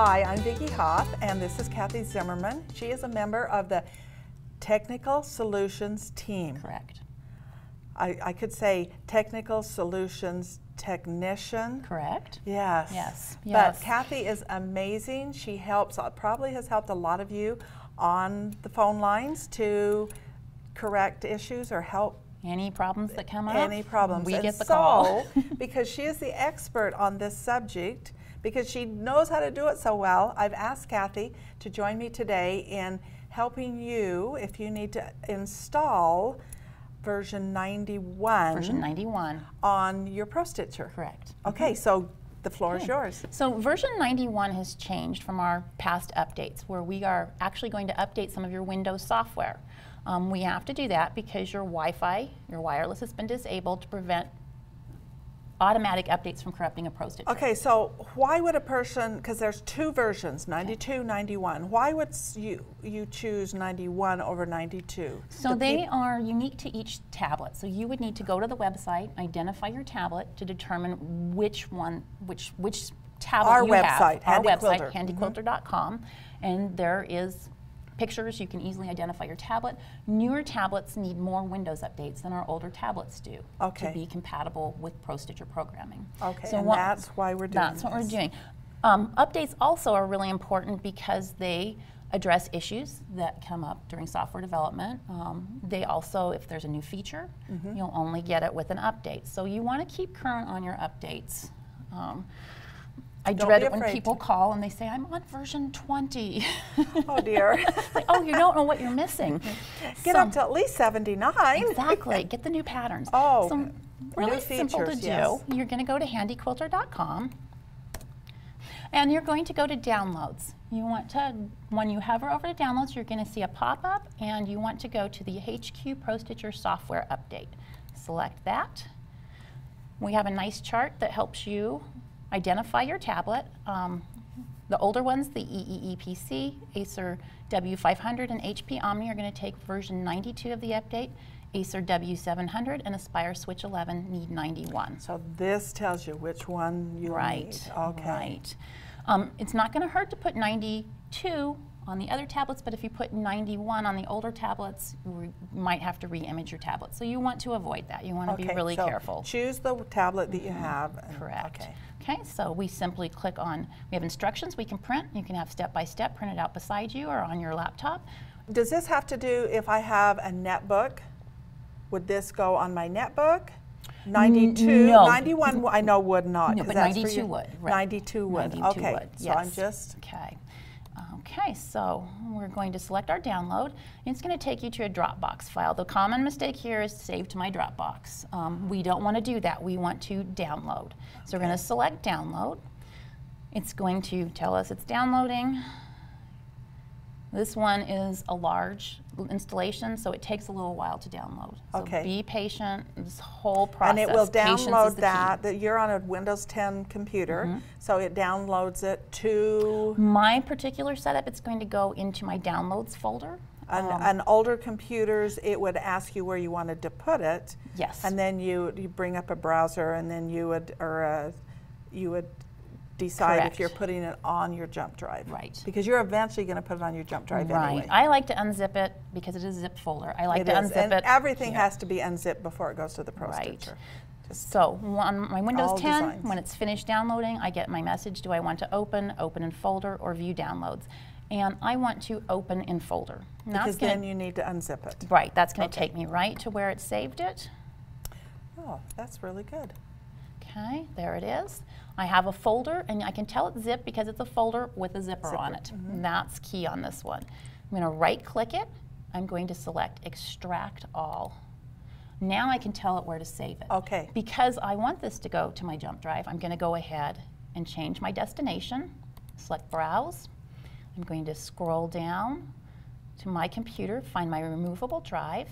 Hi, I'm Vicki Hoth, and this is Cathie Zimmerman. She is a member of the Technical Solutions team. Correct. I could say Technical Solutions Technician. Correct. Yes. Yes. But Cathie is amazing. She helps, probably has helped a lot of you on the phone lines to correct issues or help. Any problems that come up? Any problems. We get the call. Because she is the expert on this subject, because she knows how to do it so well, I've asked Cathie to join me today in helping you if you need to install version 91. Version 91. On your Pro-Stitcher. Correct. Okay, so the floor is yours. So version 91 has changed from our past updates, where we are actually going to update some of your Windows software. We have to do that because your Wi-Fi, your wireless, has been disabled to prevent automatic updates from corrupting a Pro-Stitcher. Okay, so why would a person, because there's two versions, 92, 91, why would you choose 91 over 92? So they are unique to each tablet. So you would need to go to the website, identify your tablet to determine which one, which tablet you have. Our website, HandiQuilter.com, and there is pictures. You can easily identify your tablet. Newer tablets need more Windows updates than our older tablets do to be compatible with Pro-Stitcher programming. Okay, so that's why we're doing this. That's what we're doing. Updates also are really important because they address issues that come up during software development. They also, if there's a new feature, you'll only get it with an update. So you want to keep current on your updates. I dread it when people call and they say, I'm on version 20. Oh dear. Like, oh, you don't know what you're missing. Get up to at least 79. Exactly. Get the new patterns. Oh, some really simple to do. Yes. You're going to go to HandiQuilter.com and you're going to go to downloads. You want to, when you hover over to downloads, you're going to see a pop-up and you want to go to the HQ Pro-Stitcher software update. Select that. We have a nice chart that helps you identify your tablet. The older ones, the EEE PC, Acer W500 and HP Omni are going to take version 92 of the update. Acer W700 and Aspire Switch 11 need 91. So this tells you which one you need. Okay. Right. It's not going to hurt to put 92 on the other tablets, but if you put 91 on the older tablets, you might have to re-image your tablet. So you want to avoid that. You want to be really careful. Choose the tablet that you have. Correct. Okay, so we simply click on, we have instructions we can print. You can have step-by-step printed out beside you or on your laptop. Does this have to do if I have a netbook? Would this go on my netbook? 92, no. 91 I know would not. No, but 92 would. Right. 92 would. 92 would, yes. So I'm just. Okay, so we're going to select our download, and it's going to take you to a Dropbox file. The common mistake here is save to my Dropbox. We don't want to do that. We want to download. So we're going to select download. It's going to tell us it's downloading. This one is a large installation, so it takes a little while to download. So be patient, this whole process. And it will download that, you're on a Windows 10 computer, so it downloads it to? My particular setup, it's going to go into my downloads folder. On older computers, it would ask you where you wanted to put it. Yes. And then you bring up a browser, and then you would, decide if you're putting it on your jump drive. Right. Because you're eventually going to put it on your jump drive anyway. Right. I like to unzip it because it is a zip folder. I like to unzip it. Everything has to be unzipped before it goes to the Pro-Stitcher. Right. So on my Windows 10, when it's finished downloading, I get my message, do I want to open, open in folder, or view downloads? And I want to open in folder. Because then you need to unzip it. Right. That's going to take me right to where it saved it. Oh, that's really good. Okay, there it is. I have a folder, and I can tell it's zip because it's a folder with a zipper on it. That's key on this one. I'm going to right-click it. I'm going to select Extract All. Now I can tell it where to save it. Okay. Because I want this to go to my jump drive, I'm going to go ahead and change my destination. Select Browse. I'm going to scroll down to my computer, find my removable drive,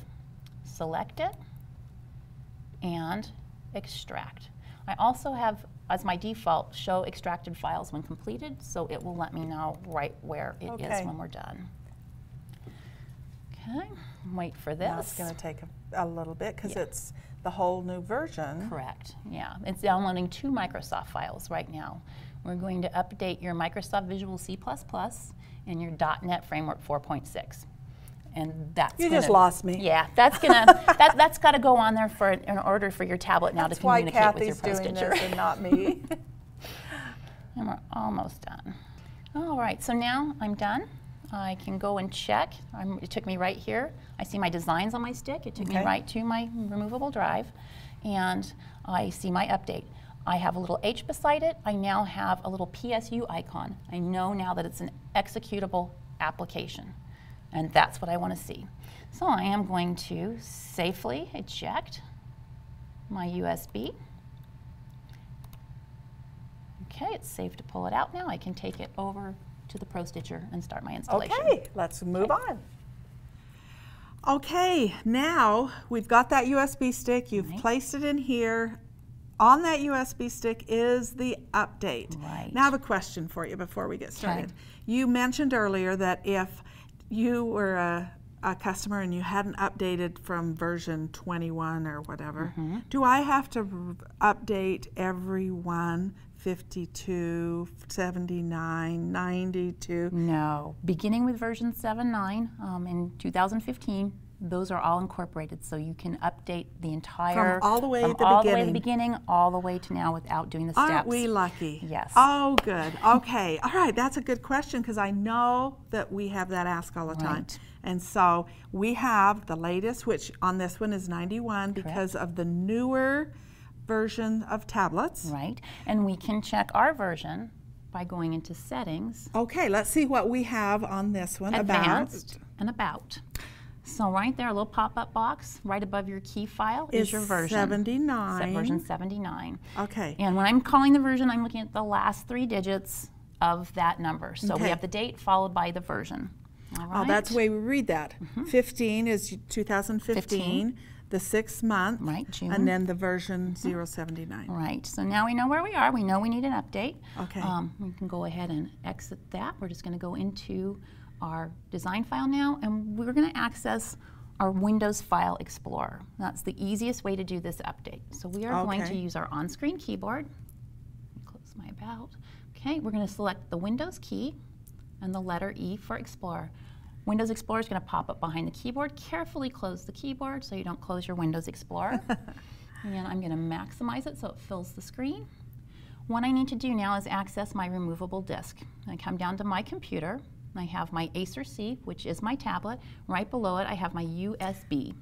select it, and extract. I also have, as my default, show extracted files when completed, so it will let me know right where it is when we're done. Okay, wait for this. That's going to take a little bit because it's the whole new version. Correct, yeah. It's downloading two Microsoft files right now. We're going to update your Microsoft Visual C++ and your .NET Framework 4.6. And that's you just lost me. Yeah, that's gonna that's got to go on there for in order for your tablet now to communicate with your Pro-Stitcher. That's why Cathie's doing this and not me. And we're almost done. All right, so now I'm done. I can go and check. It took me right here. I see my designs on my stick. It took me right to my removable drive, and I see my update. I have a little H beside it. I now have a little PSU icon. I know now that it's an executable application. And that's what I want to see. So I am going to safely eject my USB. Okay, it's safe to pull it out now. I can take it over to the Pro-Stitcher and start my installation. Okay, let's move on. Okay, now we've got that USB stick. You've placed it in here. On that USB stick is the update. Now I have a question for you before we get started. You mentioned earlier that if you were a customer and you hadn't updated from version 21 or whatever, do I have to update everyone? 52, 79, 92? No. Beginning with version 7.9 in 2015, those are all incorporated, so you can update the entire from all the way at the beginning all the way to now without doing the steps. Aren't we lucky? Yes. Oh, good. Okay. All right. That's a good question because I know that we have that asked all the time. And so we have the latest, which on this one is 91 because of the newer version of tablets. Right. And we can check our version by going into settings. Okay. Let's see what we have on this one. Advanced and about. So right there, a little pop-up box right above your key file is your version. 79. Version 79. Okay. And when I'm calling the version, I'm looking at the last three digits of that number. So we have the date followed by the version. All right. Oh, that's the way we read that. 15 is 2015. The 6th month, June. And then the version 079. Right, so now we know where we are. We know we need an update. Okay. We can go ahead and exit that. We're just going to go into our design file now, and we're going to access our Windows File Explorer. That's the easiest way to do this update. So we are going to use our on-screen keyboard. Let me close my about. Okay, we're going to select the Windows key and the letter E for Explorer. Windows Explorer is going to pop up behind the keyboard. Carefully close the keyboard so you don't close your Windows Explorer. And I'm going to maximize it so it fills the screen. What I need to do now is access my removable disk. I come down to my computer. I have my Acer C, which is my tablet. Right below it, I have my USB.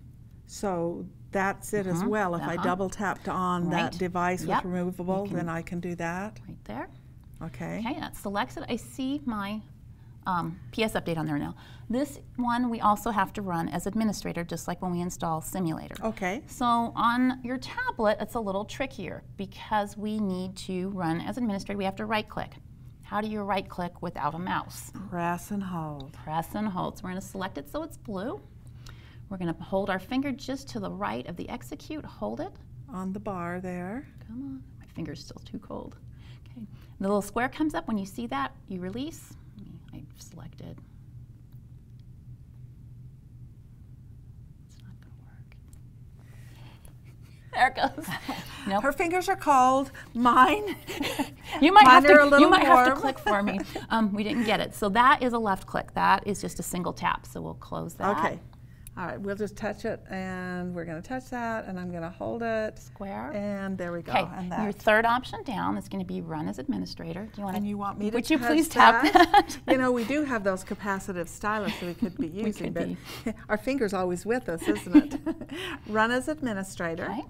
So that's it as well. If I double tapped on that device with removable, then I can do that. Right there. Okay. Okay, that selects it. I see my PS update on there now. This one we also have to run as administrator, just like when we install Simulator. Okay. So on your tablet, it's a little trickier because we need to run as administrator. We have to right-click. How do you right-click without a mouse? Press and hold. Press and hold. So we're going to select it so it's blue. We're going to hold our finger just to the right of the execute. Hold it. On the bar there. Come on. My finger's still too cold. Okay. The little square comes up. When you see that, you release. I've selected. It's not going to work. There it goes. Nope. Her fingers are cold. Mine. You might have to click for me. We didn't get it. So that is a left click. That is just a single tap. So we'll close that. Okay. All right. We'll just touch it, and we're going to touch that, and I'm going to hold it. Square. And there we go. And your third option down is going to be run as administrator. Do you want? And you want me to? Would you please tap that? You know, we do have those capacitive stylus that we could be using, but our finger's always with us, isn't it? Run as administrator. Okay.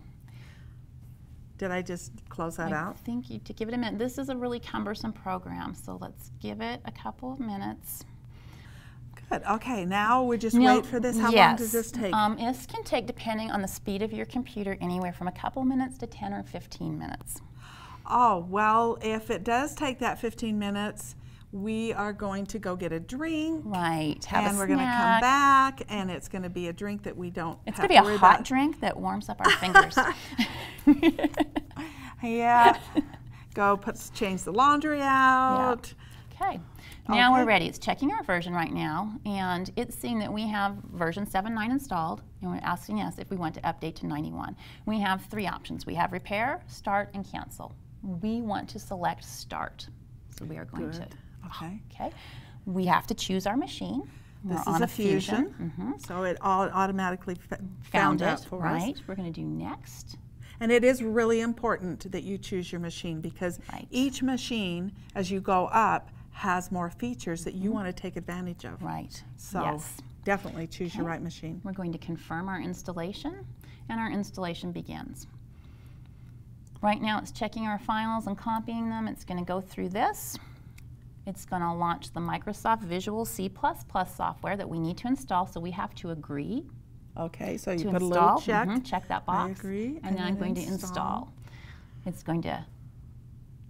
Did I just close that out? I think you to give it a minute. This is a really cumbersome program, so let's give it a couple of minutes. Good. Okay. Now we just wait for this. How long does this take? This can take, depending on the speed of your computer, anywhere from a couple minutes to 10 or 15 minutes. Oh, well, if it does take that 15 minutes, we are going to go get a drink. Right. Have and a we're going to come back, and it's going to be a drink that we don't It's going to be a hot drink that warms up our fingers. Yeah. Go change the laundry out. Yeah. Okay. Now we're ready. It's checking our version right now, and it's seeing that we have version 7.9 installed, and we're asking us if we want to update to 91. We have three options. We have repair, start, and cancel. We want to select start. So we are going to. Okay. We have to choose our machine. We're this on is a Fusion. So it all automatically found it out for us. We're going to do next. And it is really important that you choose your machine because each machine, as you go up, has more features that you want to take advantage of. So definitely choose your right machine. We're going to confirm our installation, and our installation begins. Right now it's checking our files and copying them. It's going to go through this. It's going to launch the Microsoft Visual C++ software that we need to install, so we have to agree. So you put a little check. Check that box. I agree. And then I'm going to install. It's going to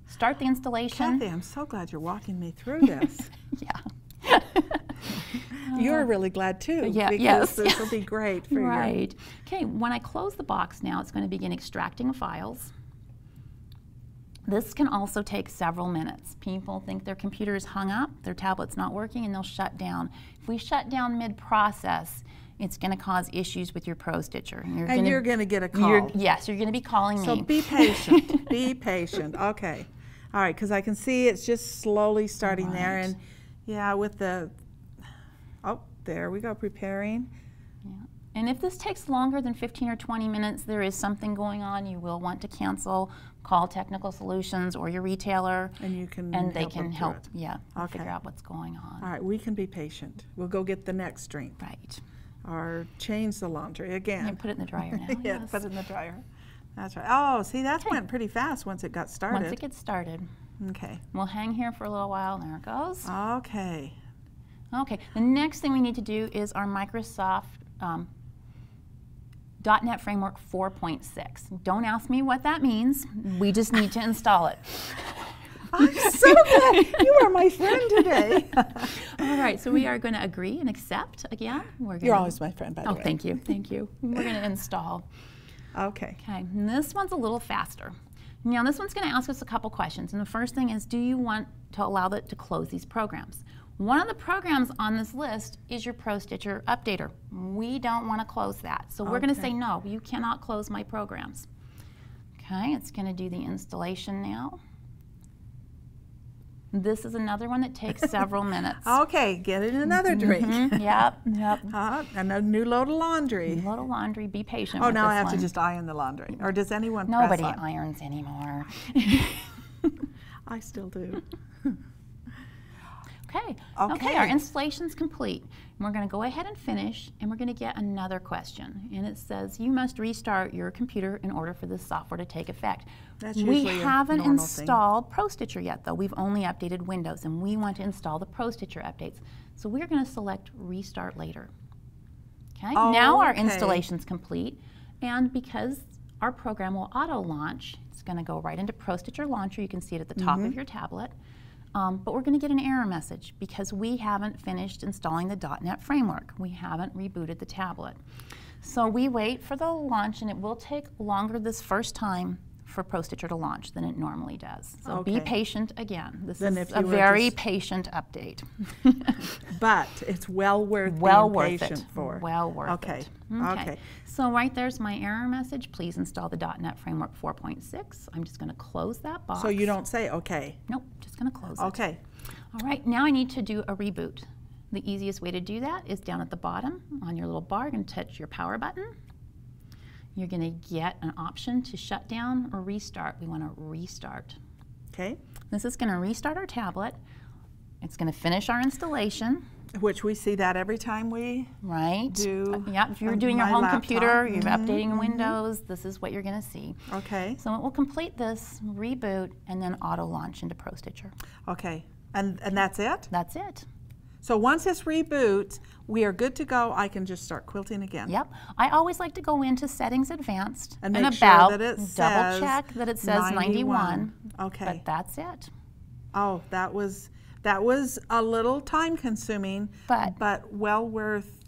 start the installation. Cathie, I'm so glad you're walking me through this. You're really glad too. Because this will be great for you. Okay, when I close the box now, it's going to begin extracting files. This can also take several minutes. People think their computer is hung up, their tablet's not working, and they'll shut down. If we shut down mid-process, it's going to cause issues with your Pro-Stitcher. And you're going to get a call. You're going to be calling me. So be patient. Be patient. All right, because I can see it's just slowly starting there. And with the, there we go, preparing. And if this takes longer than 15 or 20 minutes, there is something going on. You will want to cancel, call Technical Solutions or your retailer. And you can and they can help, figure out what's going on. All right, we can be patient. We'll go get the next drink. Or change the laundry again. And put it in the dryer now. Put it in the dryer. That's right. Oh, see, that went pretty fast once it got started. Once it gets started. We'll hang here for a little while. There it goes. The next thing we need to do is our Microsoft .NET Framework 4.6. Don't ask me what that means. We just need to install it. I'm so glad you are my friend today. All right, so we are going to agree and accept again. We're gonna, you're always my friend, by the way. Oh, thank you, thank you. We're going to install. Okay, and this one's a little faster. Now, this one's going to ask us a couple questions, and the first thing is, do you want to allow it to close these programs? One of the programs on this list is your Pro-Stitcher Updater. We don't want to close that, so we're going to say, no, you cannot close my programs. It's going to do the installation now. This is another one that takes several minutes. Get it another drink. And a new load of laundry. New load of laundry. Be patient. Oh, now I have to just iron the laundry. Or does anyone? Nobody irons anymore. I still do. Okay. Our installation's complete. And we're going to go ahead and finish, and we're going to get another question, and it says you must restart your computer in order for this software to take effect. We haven't installed Pro-Stitcher yet, though. We've only updated Windows, and we want to install the Pro-Stitcher updates. So we're going to select Restart Later. Now our installation's complete, and because our program will auto-launch, it's going to go right into Pro-Stitcher Launcher. You can see it at the top of your tablet. But we're going to get an error message because we haven't finished installing the .NET Framework. We haven't rebooted the tablet. So we wait for the launch, and it will take longer this first time for Pro-Stitcher to launch than it normally does. So be patient again. This is a very patient update. But it's well worth being patient for. Well worth it. So right there's my error message. Please install the .NET Framework 4.6. I'm just going to close that box. So you don't say okay. Nope, just going to close it. All right, now I need to do a reboot. The easiest way to do that is down at the bottom on your little bar and touch your power button. You're going to get an option to shut down or restart. We want to restart. This is going to restart our tablet. It's going to finish our installation. Which we see that every time we do. If you're doing your home computer, you're updating Windows, this is what you're going to see. So it will complete this, reboot, and then auto-launch into Pro-Stitcher. And that's it? That's it. So once this reboots, we are good to go. I can just start quilting again. I always like to go into Settings Advanced and make sure that it says double check that it says 91. But that's it. Oh, that was a little time consuming, but well worth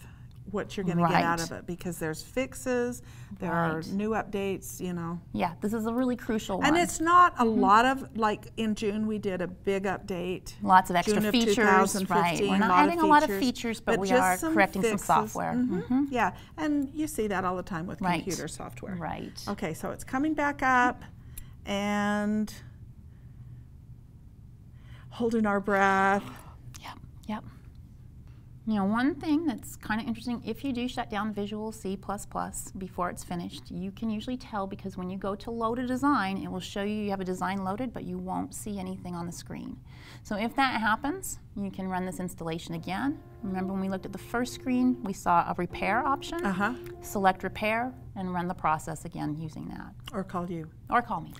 what you're going to get out of it because there's fixes, there are new updates, you know. This is a really crucial one. And it's not a lot of, like in June we did a big update. Lots of extra features, We're not adding a lot of features, but we are correcting some software. And you see that all the time with computer software. So it's coming back up, and holding our breath. Yep, yep. You know, one thing that's kind of interesting, if you do shut down Visual C++ before it's finished, you can usually tell because when you go to load a design, it will show you you have a design loaded, but you won't see anything on the screen. So if that happens, you can run this installation again. Remember when we looked at the first screen, we saw a repair option, select repair, and run the process again using that. Or call you. Or call me.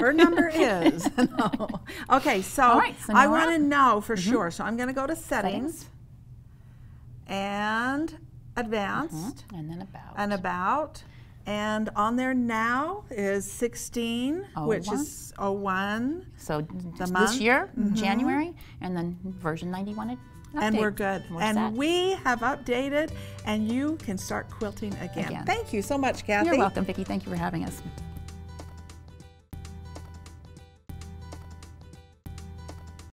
Her number is. No. Okay, so, I want to know for sure. So I'm going to go to settings, and advanced, and then about. And about. And on there now is 16, which is 01. So this year, January, and then version 91. Update. And we're good. And we have updated, and you can start quilting again. Thank you so much, Cathie. You're welcome, Vicki. Thank you for having us.